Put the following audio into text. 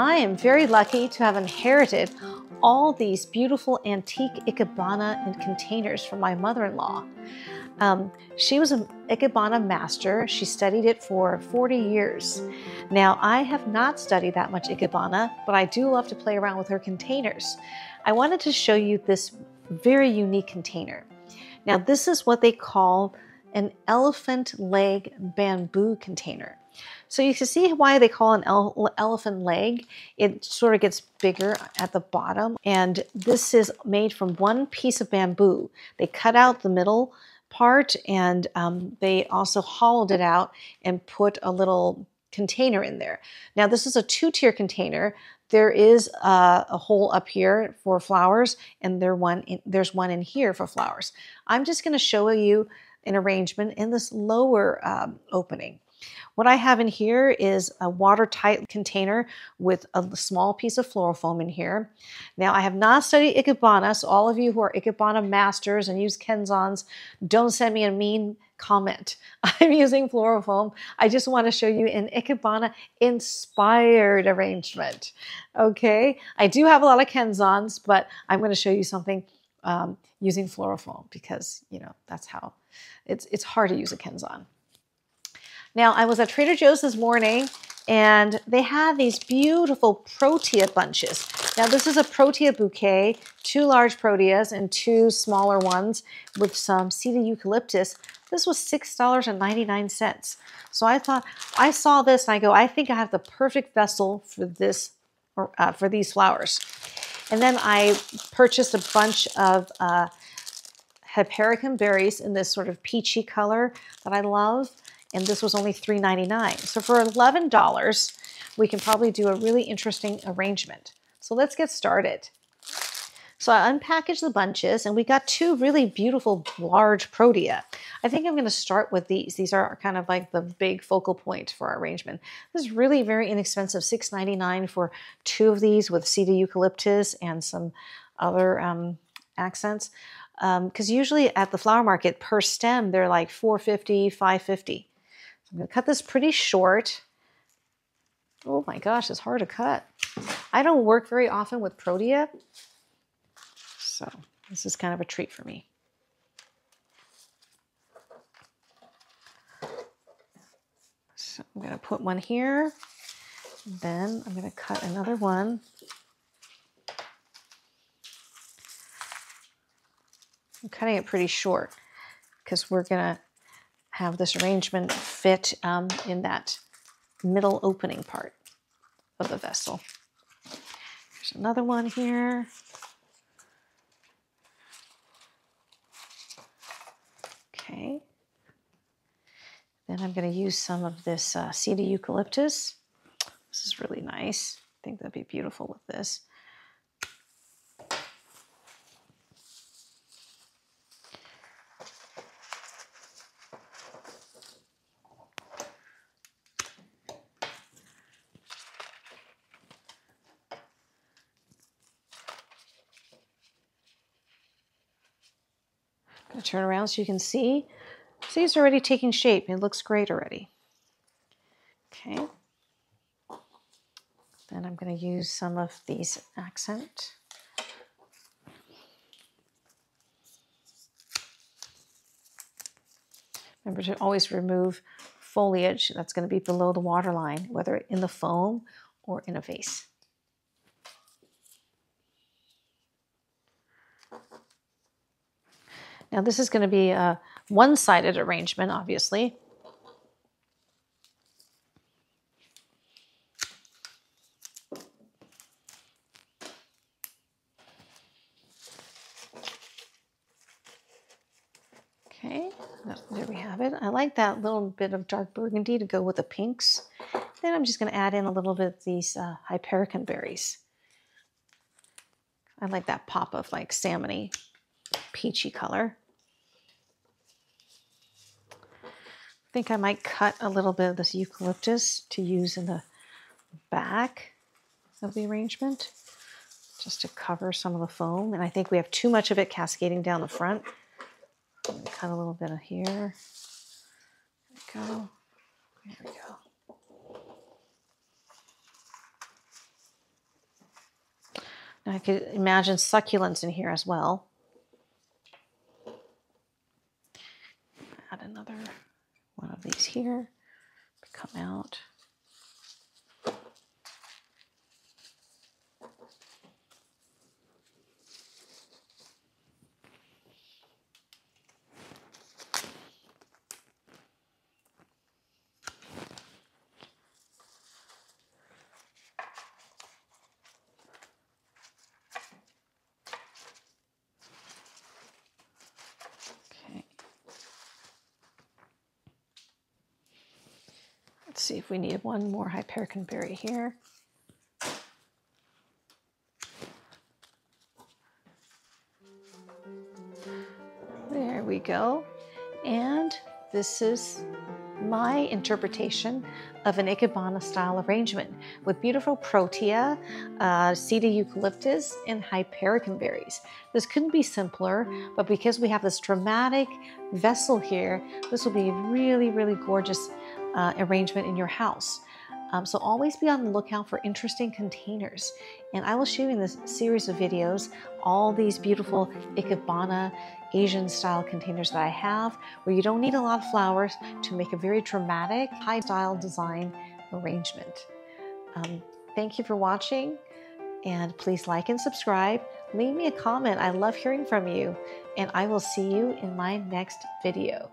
I am very lucky to have inherited all these beautiful antique Ikebana and containers from my mother-in-law. She was an Ikebana master. She studied it for 40 years. Now, I have not studied that much Ikebana, but I do love to play around with her containers. I wanted to show you this very unique container. Now, this is what they call an elephant leg bamboo container. So you can see why they call an elephant leg. It sort of gets bigger at the bottom. And this is made from one piece of bamboo. They cut out the middle part, and they also hollowed it out and put a little container in there. Now this is a two-tier container. There is a hole up here for flowers, and there's one in here for flowers. I'm just going to show you an arrangement in this lower opening. What I have in here is a watertight container with a small piece of floral foam in here. Now, I have not studied Ikebana, so all of you who are Ikebana masters and use kenzans, don't send me a mean comment. I'm using floral foam. I just want to show you an Ikebana inspired arrangement. Okay, I do have a lot of kenzans, but I'm going to show you something using floral foam because, you know, that's how it's hard to use a kenzan. Now, I was at Trader Joe's this morning, and they had these beautiful protea bunches. Now, this is a protea bouquet, two large proteas and two smaller ones with some seeded eucalyptus. This was $6.99. So I thought, I saw this and I go, I think I have the perfect vessel for this, or for these flowers. And then I purchased a bunch of hypericum berries in this sort of peachy color that I love. And this was only $3.99. So for $11, we can probably do a really interesting arrangement. So let's get started. So I unpackaged the bunches, and we got two really beautiful large protea. I think I'm going to start with these. These are kind of like the big focal point for our arrangement. This is really very inexpensive, $6.99 for two of these with seeded eucalyptus and some other accents. Because usually at the flower market per stem, they're like $4.50, $5.50. I'm going to cut this pretty short. Oh my gosh, it's hard to cut. I don't work very often with protea, so this is kind of a treat for me. So I'm going to put one here, then I'm going to cut another one. I'm cutting it pretty short because we're going to have this arrangement fit in that middle opening part of the vessel. There's another one here. Okay. Then I'm going to use some of this seeded eucalyptus. This is really nice. I think that'd be beautiful with this. I'm going to turn around so you can see. See, it's already taking shape. It looks great already. Okay. Then I'm going to use some of these accent. Remember to always remove foliage that's going to be below the waterline, whether in the foam or in a vase. Now this is going to be a one-sided arrangement, obviously. Okay, there we have it. I like that little bit of dark burgundy to go with the pinks. Then I'm just going to add in a little bit of these hypericum berries. I like that pop of like salmon-y, peachy color. I think I might cut a little bit of this eucalyptus to use in the back of the arrangement just to cover some of the foam. And I think we have too much of it cascading down the front. I'm going to cut a little bit of here. There we go. There we go. I could imagine succulents in here as well. Add another one of these here to come out. See if we need one more Hypericum berry here. There we go. And this is my interpretation of an Ikebana style arrangement with beautiful Protea, Cedar eucalyptus, and Hypericum berries. This couldn't be simpler, but because we have this dramatic vessel here, this will be a really, really gorgeous arrangement in your house. So always be on the lookout for interesting containers. And I will show you in this series of videos all these beautiful Ikebana Asian style containers that I have, where you don't need a lot of flowers to make a very dramatic, high style design arrangement. Thank you for watching, and please like and subscribe. Leave me a comment. I love hearing from you, and I will see you in my next video.